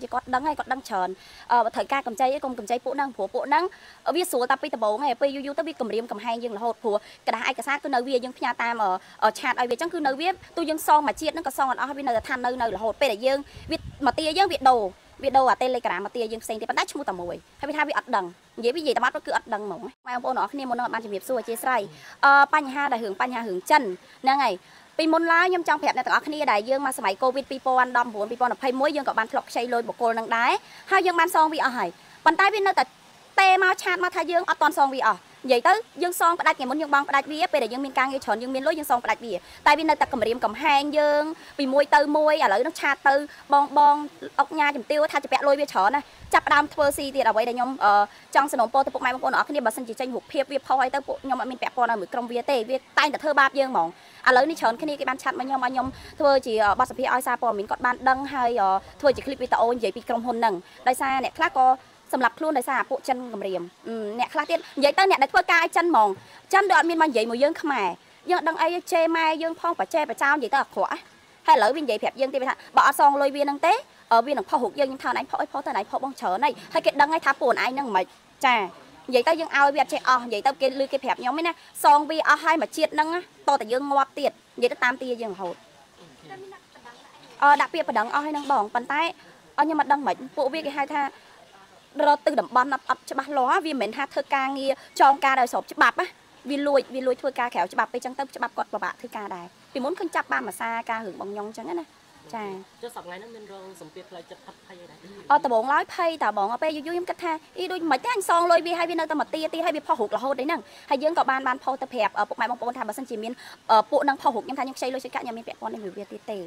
จะcó đắng hay có đắng tròn thời ca cầm chay công cầm chay bộ năng phố năng viết số ta bây tập bố ngày bây youtube bị cầm riêng cầm hay nhưng là hột phố cả hai cả sát cứ nơi viên nhưng nhà ta mà ở chặt ai về chẳng cứ nơi viết tôi nhưng son mà chiết nó có son còn ở bên nơi là than nơi nơi là hột bên là dương viết mà tia dương viết đầu biết đâu à tên lấy cả mà tia dương xanh thì bắt đắt mua tầm mồi hay bị thay bị ắt đằng dễ bị gì ta bắt nó cứ ắt đằng mỏng mai ông bố nó khi niệm môn nó ban chỉ nghiệp xua chia sẻ panha đại hưởng panha hưởng chân nè ngàyปีมลล้าย่อมจองแผลในต่างอัคนีได้ยื่นมาสมัยโควิดปีโป้วันดอมหัวปีโป้หนักไพ่ม้วยยื่นกับบันทลอกใช้ลอยบกโกลังได้ห้ายื่นบันซองวีอ่ะหายปันใต้เป็นแต่เตะมาชาติมาทายยื่นอัดตอนซองวีอ่ะใหญ่เต้ยื่นซองประดับเงี้ยมยื่นบังประดับวีไปแต่ยื่นมีการยื่นฉอนยื่นมีลอยยื่นซองประดับวีใต้เป็นแต่กำเรียมกำแหงยื่นปีม้วยเตยม้วยอะไรนักชาติเตยบองบองออกงาจิ้มเตี้ยวทาจะแปะลอยวีฉอนนะจับดามเทอร์ซีที่เราไว้ในยมจังสนมโปตุกไม้บางคนอ๋อคือเนี่ยบัสนิจัยหุบเพียบเวียบพอยแต่พวกยมมันแปะปอนเหมือนกรงเวียเตะเวียใต้แต่เธอบาบเยื่อหมองอ่ะแล้วนี่เชิญคือเนี่ยการชัดมายมเธอจีบัสพี่อ้อยซาปอมินกอดบ้านดังให้เธอจีคลิปวิดีโอใหญ่ปีกรงหุ่นหนึ่งได้ซาเนี่ยคลาก็สำหรับครูได้ซาพวกจันกำเรียมเนี่ยคลาเตี้ยใหญ่เต้เนี่ยได้เพื่อกายจันหมองจันโดนมีมันใหญ่หมดยื่นขมายยื่นดังไอ้เชยไม้ยื่นพ่อปะเชยปะเจ้าใหญ่เต้ขวาให้เหลือวินใหญ่แผลยื่นตีไปทางบ่อซองลอยเวียนเต้viên đằng phao hụt dân nhưng thao này phao thao này phao bong chở này hay cái đằng ấy tháp buồn ai nâng mà chà vậy tao dân ao việt chạy vậy tao cái lưới cái phẹp nhóm ấy nè song vi hai mà chiết nâng á to tại dân ngoạp tiệt vậy tao tam tia dân hụt đặc biệt là đằng hai nâng bỏng bàn tay nhưng mà đằng mệt bộ vi cái hai tha rồi từ đầm ban ập cho bát ló vi mệt ha thơ ca nghe tròn ca đời sộp cho bạp á vi lùi thưa ca khéo cho bạp bây chân tâm cho bạp cọt bà bạ thưa ca đài vì muốn không chặt ba mà xa ca hưởng bong nhong chẳng á nèใช่จะสอบไงนั่นเป็นเรื่องสมเปียเลยจะทับไพ่ได้แต่บอกร้อยไพ่แต่บอกว่าไปยุ่ยยุ่มกัดแท้อีดูเหมือนที่อันซองลอยบีให้พี่น้องแต่หมดตีตีให้พี่พ่อหกละโหดได้นั่งให้ยื่นกับบ้านบ้านพ่อตะแผบปกไม้มองปนทางบ้านสันจิมินปกนั่งพ่อหกยังทานยังใช้ลอยใช้กะยังมีแปะปอนในมือเวียตีเตะ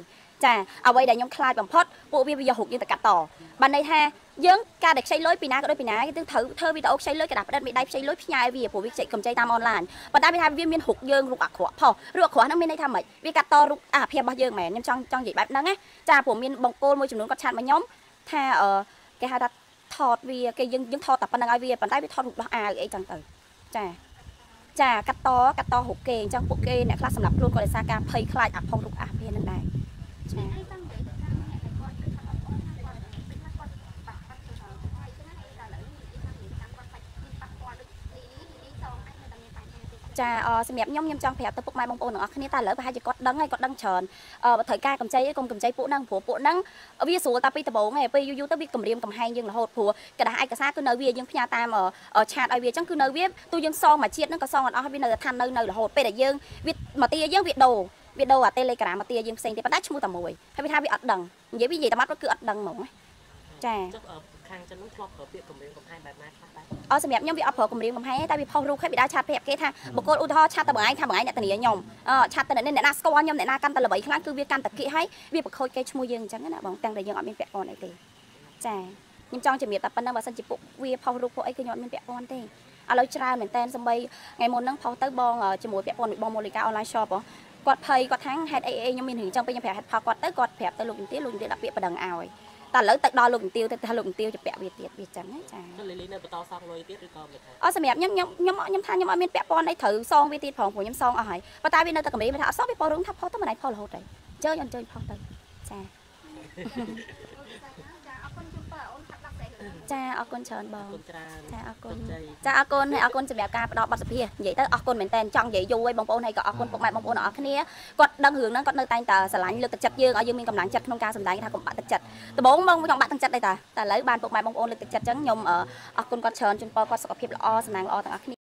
จ้าเอาไว้ได้ยังคลายแบบพอดปกเวียวิยาหกยังตะกัดต่อบ้านในแท้ยื่นกาเด็กใช้ลอยปีน้าก็ได้ปีน้าที่เธอวิตาอกใช้ลอยกระดาษประดับไม่ได้ใช้ลอยพี่ยายวิยาผัววิจัยกำใจตามออนไลน์ปัตตานีทำวิมีนหกยื่นรุกอักขวบพอรุกอักขวบนั่งไม่ได้ทำไหมวิกัดต่อรุกเพียบบ้ายื่นแหม่ยังจ้องใหญ่แบบนั้นไงจ้าผัวมีนบงโกลมวยจุ่มนุ่งกัดชาติมาย้อมถ้าแกหาดัดถอดวิยาแกยังถอดแต่ปัตตานีวิยาปัตตานีถอดรุกละไอ้จังเต๋อจ้ากัดต่อหกเกงจังหกเกงเนี่ยคลาสสำหรับรุ่นกอเลซากาเพย์คลายอักพองรุกอักเพียนั่นได้จะสมัยย่อมย่อมจองแผลตะปุกไม้บางปนหนังอักนี้ตาเหลือไปให้จะกอดดังให้กอดดังเฉินถ่ายกายกำใจไอ้กงกำใจปุ๊นั่งผัวปุ๊นั่งวิสูตาปีตะโบไงไปยูตาปีกำเรียมกำแหงยังละหดผัวกระดาษไอ้กระซ่าก็เนยวิยังพญาตามชาติไอวิจังก็เนยวิตัวยังซองมาเชียดนั่งก็ซองอ่ะให้วิเนยทันเนยละหดไปแต่ยังวิมาตียังวิโดวิโดอ่ะเตะเลยกระดาษมาตียังเซ็งเตะปัดดัชมูตะมวยให้วิทาวิอัดดังยังวิใหญ่ตะมัดก็คืออัดดังหมองใช่ข้างจะนุ่งคลอเผาเปียกกลมเรียงกลมให้แบบนั้นครับอ๋อสมัยย่อมวิอัพเผากลมเรียงกลมให้แต่วิพอรู้แค่วิได้ชาติเพียบแค่ท่าบุกโกอุทธชาติตะเบยทำเบยเนี่ยตะหนีย่อมชาติตะเนี่ยเนี่ยน่าสกอร์ย่อมเนี่ยน่ากันตะละเบยข้างคือวิการตะกี้ให้วิบุกโคยแกชมูยังจังนั่นแหละบางแต่งแต่ยังอ่อนมีแปะอ่อนไอตีใช่ยิ่งจ้องจะมีแต่ปั้นนั่งว่าสันจิปุกวิพอรู้พวกไอ้ก็ย้อนมีแปะอ่อนตีอ๋อเราจะเหมือนแต่สมัยไงมนนั่งพอเตอร์บองจมูกแปะอ่อนบองโมเลก้าออนไลน์ช็อปอ๋อกอดเพย์กอดทั้งแฮตไอเอยังมีถึงจังไปยังแผลแฮตพากอดเตอร์กอดแผลเตอร์ลุงตีลุงตีดับเปียประดังเอาแต่แล้วแต่ดอลงติวแต่ถ้าลงติวจะแปะเบียดจังนะจ้าก็เลยในประตูซองลอยเบียดหรือก็ไม่ใช่อ๋อสมัยย้อมทานย้อมมีแปะปอนในถือซองเบียดของผมย้อมซองเอาหายประตูวินเนอร์ตะกำมีไปถ้าซองไปพอรุ่งทับพอต้องมาไหนพอเราได้เจอยันเจอพอได้จ้าเอาคนเชิญบองจ้าเอาคนให้เอาคนจะแบบการประดอบบัตรเพียใหญ่แต่เอาคนเหมือนแต่จังใหญ่ยุ้ยบองปนให้ก็เอาคนปกไม้บองปนเอาคนนี้ก็ดังหึงนั้นก็เนื้อแต่งแต่สลายเลือดตัดจัดยื่นเอายื่นมีกำลังจัดน้องกาสำลัยถ้าผมบัตรตัดจัดแต่บองบองจังบัตรตัดจัดเลยแต่หลายบ้านปกไม้บองปนเลือดตัดจัดจังยมเอาคนก็เชิญจนปอก็สกปรกละอ้อสนางละอ้อต่าง